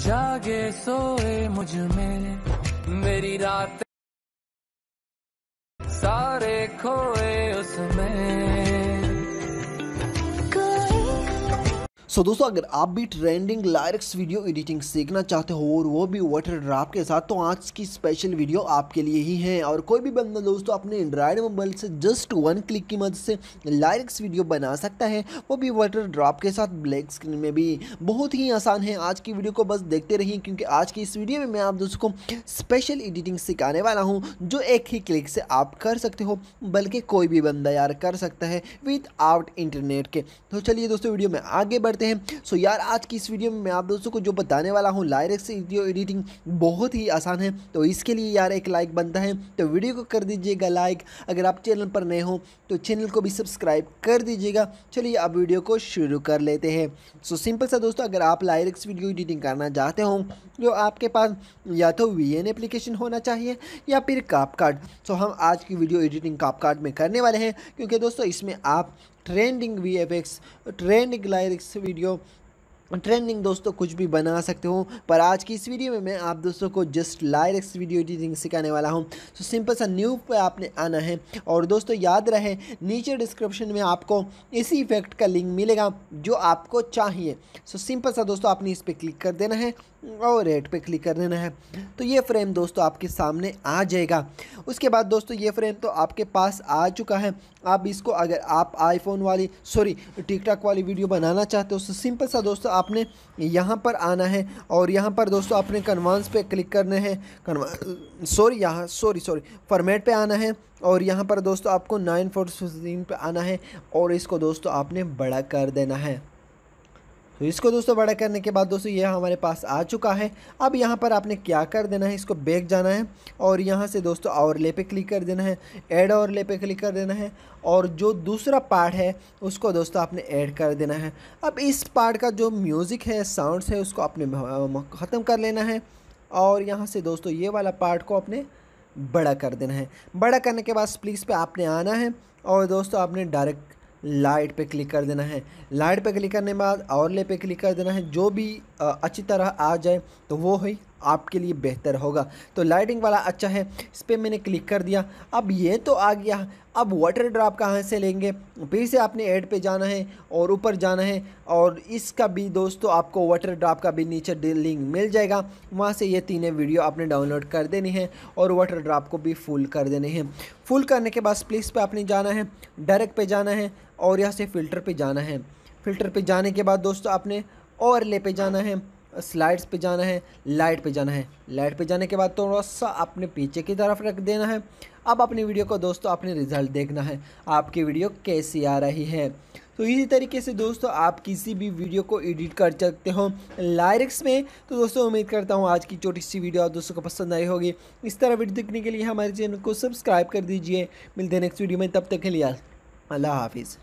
जागे सोए मुझ में मेरी रात सारे खोए उसमें। सो दोस्तों, अगर आप भी ट्रेंडिंग लायरक्स वीडियो एडिटिंग सीखना चाहते हो और वो भी वाटर ड्राप के साथ, तो आज की स्पेशल वीडियो आपके लिए ही है। और कोई भी बंदा दोस्तों अपने एंड्राइड मोबाइल से जस्ट वन क्लिक की मदद से लायरक्स वीडियो बना सकता है, वो भी वाटर ड्राप के साथ ब्लैक स्क्रीन में भी। बहुत ही आसान है। आज की वीडियो को बस देखते रहिए, क्योंकि आज की इस वीडियो में मैं आप दोस्तों को स्पेशल एडिटिंग सिखाने वाला हूँ, जो एक ही क्लिक से आप कर सकते हो, बल्कि कोई भी बंदा यार कर सकता है विदाउट इंटरनेट के। तो चलिए दोस्तों वीडियो में आगे हैं। सो यार आज की इस वीडियो में मैं आप दोस्तों को जो बताने वाला हूं लायरक्स वीडियो एडिटिंग बहुत ही आसान है, तो इसके लिए यार एक लाइक बनता है, तो वीडियो को कर दीजिएगा लाइक। अगर आप चैनल पर नए हो तो चैनल को भी सब्सक्राइब कर दीजिएगा। चलिए अब वीडियो को शुरू कर लेते हैं। सो सिंपल सा दोस्तों, अगर आप लायरक्स वीडियो एडिटिंग करना चाहते हो तो आपके पास या तो VN एप्लीकेशन होना चाहिए या फिर CapCut। सो हम आज की वीडियो एडिटिंग CapCut में करने वाले हैं, क्योंकि दोस्तों इसमें आप trending VFX, trending lyrics video, trending दोस्तों कुछ भी बना सकते हो। पर आज की इस वीडियो में मैं आप दोस्तों को जस्ट लायरक्स वीडियो एडिटिंग सिखाने वाला हूं। तो सिंपल सा न्यू पे आपने आना है, और दोस्तों याद रहे नीचे डिस्क्रिप्शन में आपको इसी इफेक्ट का लिंक मिलेगा जो आपको चाहिए। सो सिंपल सा दोस्तों आपने इस पर क्लिक कर देना है और रेड पे क्लिक कर देना है, तो ये फ्रेम दोस्तों आपके सामने आ जाएगा। उसके बाद दोस्तों ये फ्रेम तो आपके पास आ चुका है। आप इसको अगर आप आईफोन वाली टिकटॉक वाली वीडियो बनाना चाहते हो तो सिंपल सा दोस्तों आपने यहाँ पर आना है, और यहाँ पर दोस्तों आपने कन्वांस पे क्लिक करना है, फॉर्मेट पे आना है, और यहाँ पर दोस्तों आपको 9:14 पे आना है, और इसको दोस्तों आपने बड़ा कर देना है। तो इसको दोस्तों बड़ा करने के बाद दोस्तों ये हमारे पास आ चुका है। अब यहाँ पर आपने क्या कर देना है, इसको बैक जाना है, और यहाँ से दोस्तों ओवरले पे क्लिक कर देना है, ऐड ओवरले पे क्लिक कर देना है, और जो दूसरा पार्ट है उसको दोस्तों आपने ऐड कर देना है। अब इस पार्ट का जो म्यूज़िक है, साउंड्स है, उसको आपने ख़त्म कर लेना है, और यहाँ से दोस्तों ये वाला पार्ट को आपने बड़ा कर देना है। बड़ा करने के बाद स्प्लिट्स पे आपने आना है, और दोस्तों आपने डायरेक्ट लाइट पे क्लिक कर देना है। लाइट पे क्लिक करने के बाद ओवरले पे क्लिक कर देना है। जो भी अच्छी तरह आ जाए तो वो ही आपके लिए बेहतर होगा। तो लाइटिंग वाला अच्छा है, इस पर मैंने क्लिक कर दिया। अब ये तो आ गया। अब वाटर ड्रॉप कहाँ से लेंगे, फिर से आपने ऐड पे जाना है और ऊपर जाना है, और इसका भी दोस्तों आपको वाटर ड्रॉप का भी नीचे लिंक मिल जाएगा। वहाँ से ये तीनों वीडियो आपने डाउनलोड कर देनी है, और वाटर ड्रॉप को भी फुल कर देने हैं। फुल करने के बाद स्प्लिट्स पे आपने जाना है, डायरेक्ट पे जाना है, और यहाँ से फ़िल्टर पे जाना है। फ़िल्टर पे जाने के बाद दोस्तों आपने ओवरले पे जाना है, स्लाइड्स पे जाना है, लाइट पे जाना है। लाइट पे जाने के बाद थोड़ा सा अपने पीछे की तरफ रख देना है। अब अपनी वीडियो को दोस्तों अपने रिज़ल्ट देखना है, आपकी वीडियो कैसी आ रही है। तो इसी तरीके से दोस्तों आप किसी भी वीडियो को एडिट कर सकते हो लायरक्स में। तो दोस्तों उम्मीद करता हूँ आज की छोटी सी वीडियो आप दोस्तों को पसंद आई होगी। इस तरह वीडियो देखने के लिए हमारे चैनल को सब्सक्राइब कर दीजिए। मिलते हैं नेक्स्ट वीडियो में, तब तक के लिए अल्लाह हाफिज़।